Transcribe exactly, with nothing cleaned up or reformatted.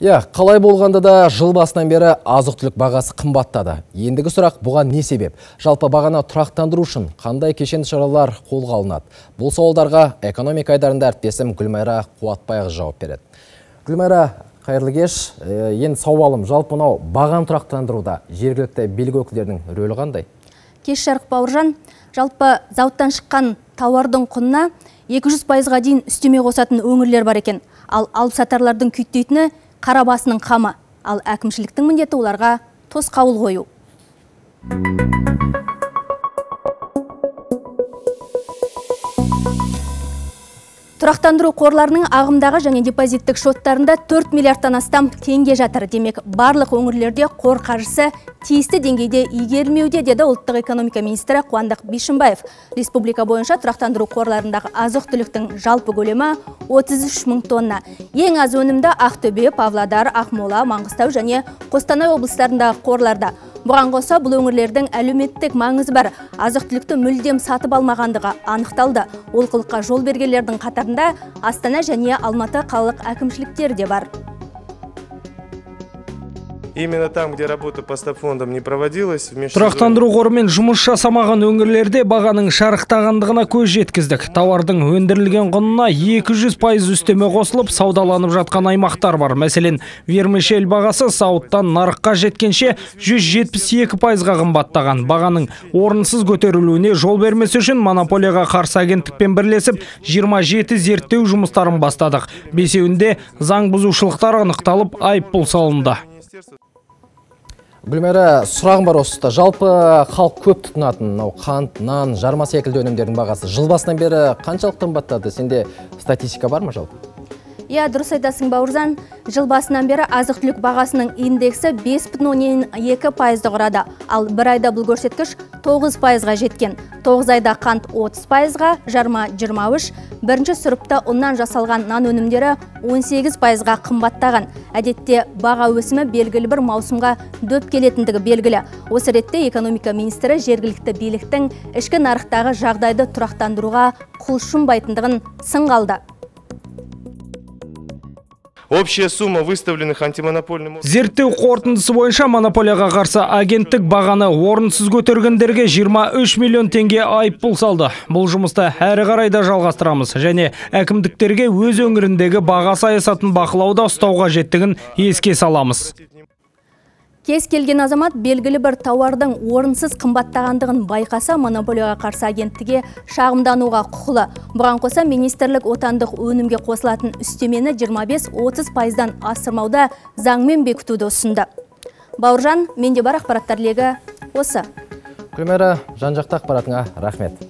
Иә, қалай болғанда да жыл басынан бері азық-түлік бағасы қымбаттады. Ендігі сұрақ бұған не себеп? Жалпы бағаны тұрақтандыру үшін қандай кешенді шаралар қолға алынады? Бұл сауалдарға экономика айдарында әріптесім Гүлмайра Қуатбайқызы жауап береді. Гүлмайра, қайырлы кеш. Енді сауалым, жалпы мынау бағаны тұрақтандыруда жергілікті билік өкілдерінің рөлі қандай? Кеш жарық, Бауыржан. Жалпы зауыттан шыққан тауардың құнына екі жүз пайызға дейін үстеме қосатын өңірлер бар екен. Ал алыпсатарлардың күйттейтіні қарабасының қамы, ал әкімшіліктің міндеті оларға тосқауыл қою. Тұрақтандыру қорларының ағымдағы және депозиттік шоттарында төрт миллиардтан астам теңге жатыр. Демек, барлық өңірлерде қор қаржысы тиісті деңгейде игерілмеуде, деді ұлттық экономика министрі Қуандық Бишімбаев. Республика бойынша тұрақтандыру қорларындағы азық-түліктің жалпы көлемі отыз үш мың тонна. Ең аз өнімді Ақтөбе, Павлодар, Ақмола, Маңғыстау және Қостанай облыстарындағы қорларда. Бұған қоса бұл өңірлердің әлеуметтік маңызы бар, азық-түлікті мүлдем сатып алмағандығы анықталды. Ол қылыққа жол бергендердің қатарында Астана және Алматы қалалық әкімшіліктері де бар. Тұрақтандыру қорымен жұмыс жасамаған өңірлерде бағаның шарықтағандығына көз жеткіздік. Тауардың өндірілген құнына екі жүз пайыз үстеме қосылып, саудаланып жатқан аймақтар бар. Мәселен, вермишель бағасы сауыттан нарыққа жеткенше жүз жетпіс екі пайызға қымбаттаған. Бағаның орынсыз көтерілуіне жол бермес үшін монополияға қарсы агенттікпен бірлесіп жиырма жеті зерттеу жұмыстарын бастадық. Бесеуінде заң бұзушылықтар анықталып, айыппұл салынды. Гүлмайра, сұрағым бар осында. Жалпы халық көп тұтынатын қант, нан, жарма секілді өнімдердің бағасы жыл басынан бері қаншалықты қымбаттады? Сенде статистика бар ма жалпы? Иә, дұрыс айтасың, Бауыржан. Жыл басынан бері азық-түлік бағасының индексі бес бүтін оннан екі пайызды құрады, ал бір айда бұл көрсеткіш тоғыз пайызға жеткен. тоғыз айда қант отыз пайызға, жарма жиырма үш, бірінші сұрыпта ұннан жасалған нан өнімдері он сегіз пайызға қымбаттаған. Әдетте баға өсімі белгілі бір маусымға дөп келетіндігі белгілі. Осы ретте экономика министрі жергілікті биліктің ішкі нарықтағы жағдайды тұрақтандыруға құлшынбайтындығын сынға алды. Общая сумма выставленных антимонопольным... Зерттеу қорытындысы бойынша монополияға қарсы агенттік бағаны орынсыз көтергендерге жиырма үш миллион теңге айыппұл салды. Бұл жұмысты әрі қарай да жалғастырамыз. Және әкімдіктерге өз өңіріндегі баға саясатын бақылауда ұстауға жеттігін еске саламыз. Кез келген азамат белгілі бір тауардың орынсыз қымбаттағандығын байқаса, монополияға қарсы агенттіге шағымдануға құқылы. Бұған қоса министрлік отандық өнімге қосылатын үстемені жиырма бес отыз пайыздан асырмауда заңмен бекітуді ұсынды. Бауыржан, менде бар ақпараттар легі осы. Гүлмайра, жан жақты ақпаратыңа рахмет.